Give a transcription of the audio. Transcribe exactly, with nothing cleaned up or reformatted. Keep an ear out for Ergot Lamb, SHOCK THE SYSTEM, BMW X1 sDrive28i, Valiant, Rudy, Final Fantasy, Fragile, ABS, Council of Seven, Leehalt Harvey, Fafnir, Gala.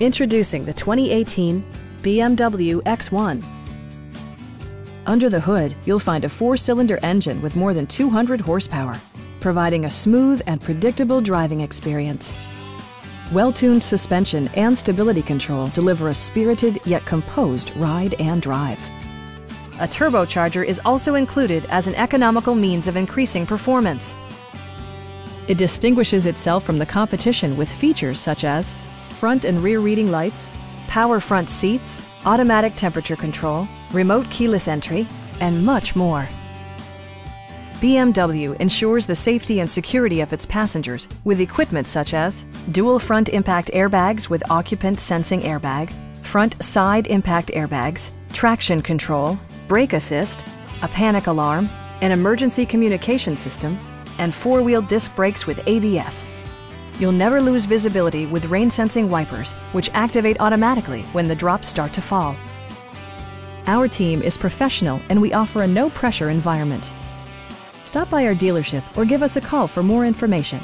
Introducing the twenty eighteen B M W X one. Under the hood, you'll find a four-cylinder engine with more than two hundred horsepower, providing a smooth and predictable driving experience. Well-tuned suspension and stability control deliver a spirited yet composed ride and drive. A turbocharger is also included as an economical means of increasing performance. It distinguishes itself from the competition with features such as front and rear reading lights, power front seats, automatic temperature control, remote keyless entry, and much more. B M W ensures the safety and security of its passengers with equipment such as dual front impact airbags with occupant sensing airbag, front side impact airbags, traction control, brake assist, a panic alarm, an emergency communication system, and four-wheel disc brakes with A B S. You'll never lose visibility with rain-sensing wipers, which activate automatically when the drops start to fall. Our team is professional and we offer a no-pressure environment. Stop by our dealership or give us a call for more information.